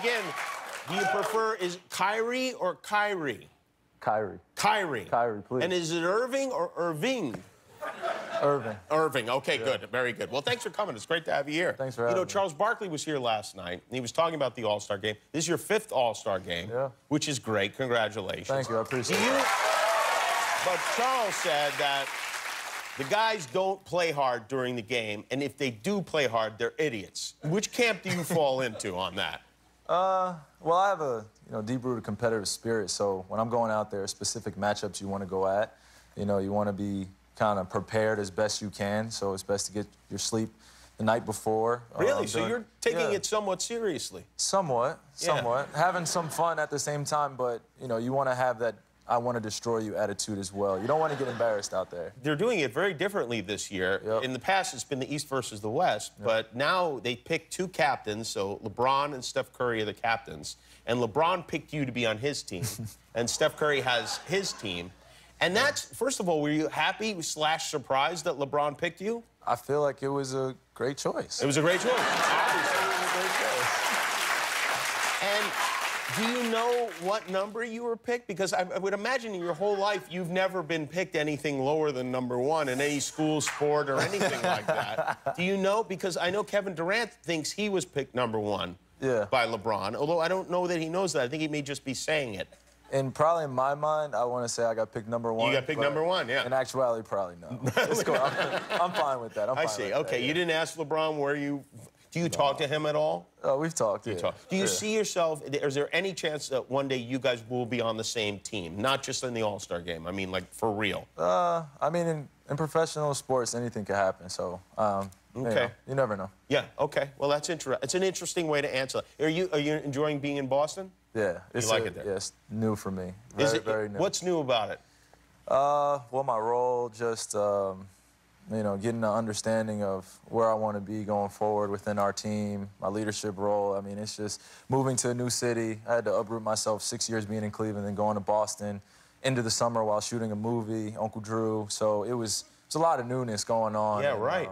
again, do you prefer, is Kyrie or Kyrie? Kyrie. Kyrie. Kyrie, please. And is it Irving or Irving? Irving. Irving. Okay, yeah. Good. Very good. Well, thanks for coming. It's great to have you here. Thanks for having me. You know, Charles Barkley was here last night, and he was talking about the All-Star Game. This is your 5th All-Star Game, which is great. Congratulations. Thank you. I appreciate it. But Charles said that the guys don't play hard during the game, and if they do play hard, they're idiots. Which camp do you fall into on that? Well, I have a deep-rooted competitive spirit, so when I'm going out there, specific matchups you want to go at, you want to be kind of prepared as best you can, so it's best to get your sleep the night before. Really? So you're taking it somewhat seriously? Somewhat, somewhat. Having some fun at the same time, but, you want to have that I-want-to-destroy-you attitude as well. You don't want to get embarrassed out there. They're doing it very differently this year. In the past, it's been the East versus the West, but now they pick 2 captains, so LeBron and Steph Curry are the captains, and LeBron picked you to be on his team, and Steph Curry has his team. And that's, first of all, were you happy / surprised that LeBron picked you? I feel like it was a great choice. It was a great choice. Obviously, it was a great choice. And do you know what number you were picked? Because I would imagine in your whole life you've never been picked anything lower than #1 in any school, sport, or anything like that. Do you know? Because I know Kevin Durant thinks he was picked #1 by LeBron, although I don't know that he knows that. I think he may just be saying it. And probably in my mind, I want to say I got picked #1. You got picked #1, yeah. In actuality, probably no. It's cool. I'm fine with that. I'm fine with that, you didn't ask LeBron where you... Do you talk to him at all? Oh, we've talked. Do you see yourself... Is there any chance that one day you guys will be on the same team? Not just in the All-Star Game. I mean, like, for real. I mean, in professional sports, anything could happen, so... You never know. Yeah, okay. Well, that's interesting. It's an interesting way to answer that. Are you enjoying being in Boston? Yeah. You like it there? Yeah, it's new for me. Very new. What's new about it? Well, my role, just, getting an understanding of where I want to be going forward within our team, my leadership role. I mean, it's just moving to a new city. I had to uproot myself 6 years being in Cleveland, then going to Boston, into the summer while shooting a movie, Uncle Drew. So it's a lot of newness going on. Yeah, right.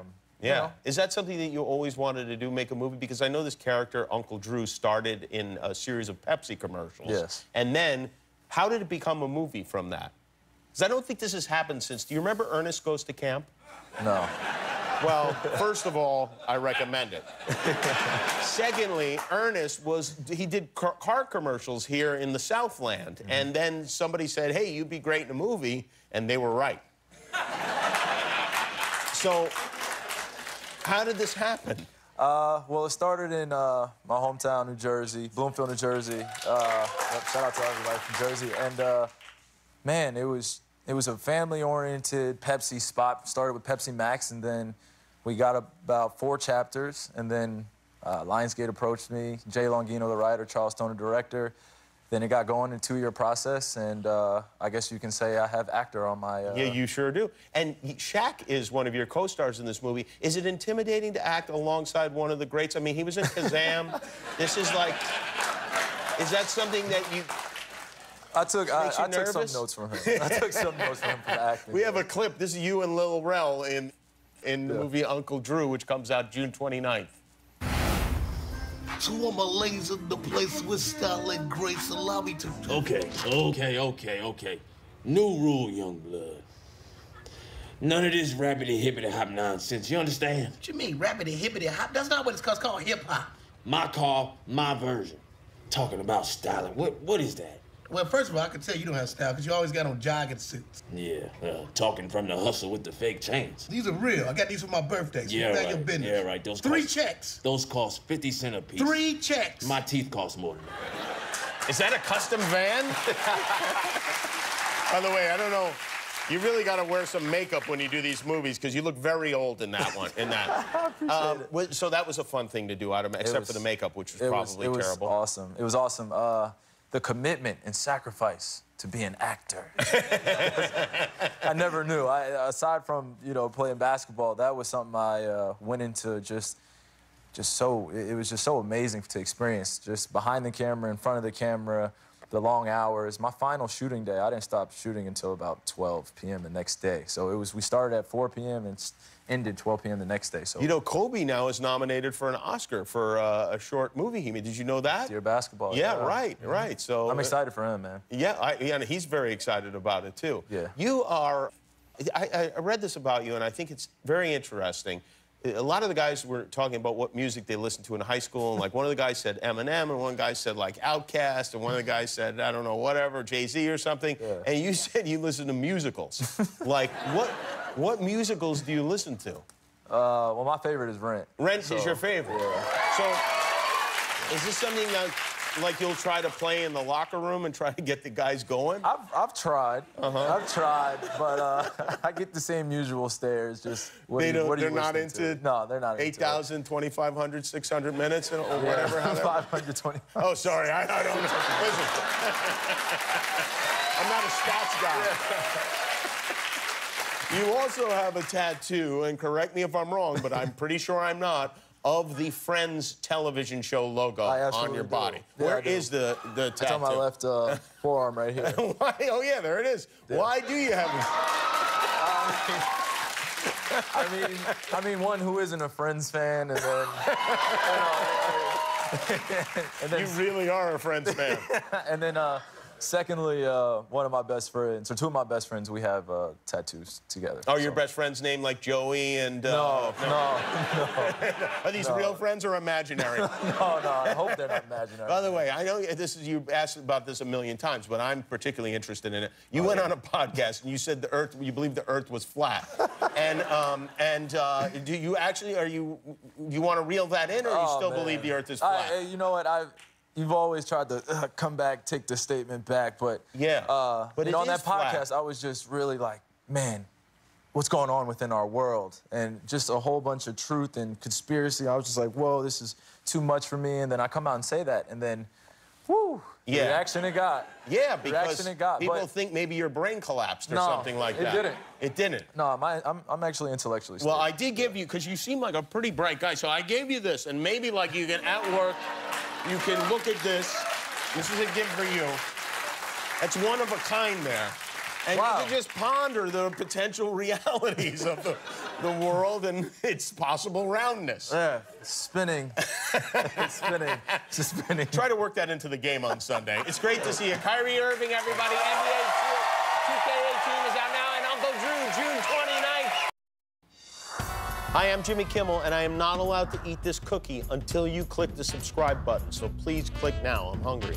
Is that something that you always wanted to do, make a movie? Because I know this character, Uncle Drew, started in a series of Pepsi commercials. Yes. And then, how did it become a movie from that? Because I don't think this has happened since. Do you remember Ernest Goes to Camp? No. Well, first of all, I recommend it. Secondly, Ernest did car commercials here in the Southland. And then somebody said, hey, you'd be great in a movie. And they were right. So... how did this happen? Well, it started in my hometown, New Jersey, Bloomfield, New Jersey. Shout out to everybody from Jersey. And man, it was a family-oriented Pepsi spot. Started with Pepsi Max, and then we got about 4 chapters. And then Lionsgate approached me, Jay Longino, the writer, Charles Stone, the director. Then it got going in a 2-year process, and I guess you can say I have actor on my... Yeah, you sure do. And Shaq is one of your co-stars in this movie. Is it intimidating to act alongside one of the greats? I mean, he was in Kazaam. This is like... Is that something that you... I took some notes from him. I took some notes from him for the acting. We have a clip. This is you and Lil Rel in the movie Uncle Drew, which comes out June 29th. Two of my ladies in the place with style and grace allow me to... Okay. New rule, young blood. None of this rabbity hippity hop nonsense, you understand? What you mean, rabbity hippity hop? That's not what it's called. It's called hip-hop. My call, my version. Talking about styling. What is that? Well, first of all, I can tell you don't have style because you always got on jogging suits. Yeah, well, talking from the hustle with the fake chains. These are real. I got these for my birthday. So yeah, right. Your business. Yeah, right. Those 3 checks. Those cost 50 cents a piece. 3 checks. My teeth cost more than that. Is that a custom van? By the way, I don't know. You really got to wear some makeup when you do these movies because you look very old in that one. I appreciate it. So that was a fun thing to do, except for the makeup, which was probably terrible. It was awesome. It was awesome. The commitment and sacrifice to be an actor. I never knew. Aside from, playing basketball, that was something I went into just so... It was just so amazing to experience, just behind the camera, in front of the camera, the long hours. My final shooting day, I didn't stop shooting until about 12 p.m. the next day. So it was, we started at 4 p.m. and ended 12 p.m. the next day. So, you know, Kobe now is nominated for an Oscar for a short movie he made. Did you know that? Dear Basketball. Yeah, right, right. So I'm excited for him, man. Yeah, and he's very excited about it, too. Yeah. You are... I read this about you, and I think it's very interesting. A lot of the guys were talking about what music they listened to in high school, and, like, one of the guys said Eminem, and one guy said, like, Outkast, and one of the guys said, I don't know, whatever, Jay-Z or something, yeah. And you said you listen to musicals. Like, what musicals do you listen to? Well, my favorite is Rent. Rent is your favorite? Yeah. So, is this something that... like you'll try to play in the locker room and try to get the guys going? I've tried. I've tried, but I get the same usual stares. Just what are you listening to? No, they're not 8,000, 2,500, 600 minutes, or whatever. 520. Oh, sorry, I don't know. Listen, I'm not a stats guy. You also have a tattoo, and correct me if I'm wrong, but I'm pretty sure I'm not, of the Friends television show logo on your body. Yeah, where is the tattoo? It's on my left forearm right here. Why? Oh, yeah, there it is. Yeah. Why do you have it? I mean, one who isn't a Friends fan, and then... and then you really are a Friends fan. And then, secondly, one of my best friends, or two of my best friends, we have tattoos together. Oh, your best friend's name, like Joey and... No. Are these real friends or imaginary? No, I hope they're not imaginary. By the way, I know this is, you asked about this a million times, but I'm particularly interested in it. You went on a podcast and you said the Earth, you believed the Earth was flat. Do you actually, you want to reel that in, or you still believe the Earth is flat? You know what, you've always tried to come back, take the statement back, but yeah, but on that podcast, I was just really like, man, what's going on within our world? And just a whole bunch of truth and conspiracy. I was just like, whoa, this is too much for me. And then I come out and say that, and then, whew, yeah, the reaction it got. Yeah, because people think maybe your brain collapsed or something like that. It didn't. No, I'm actually intellectually stable. Well, I did give you, because you seem like a pretty bright guy, so I gave you this, and maybe like you can outwork. You can look at this. This is a gift for you. That's one of a kind there. And you can just ponder the potential realities of the world and its possible roundness. Yeah, spinning. It's spinning. Try to work that into the game on Sunday. It's great to see you. Kyrie Irving, everybody. NBA 2K18 is out now, and Uncle Drew, June 29th. Hi, I'm Jimmy Kimmel, and I am not allowed to eat this cookie until you click the subscribe button, so please click now. I'm hungry.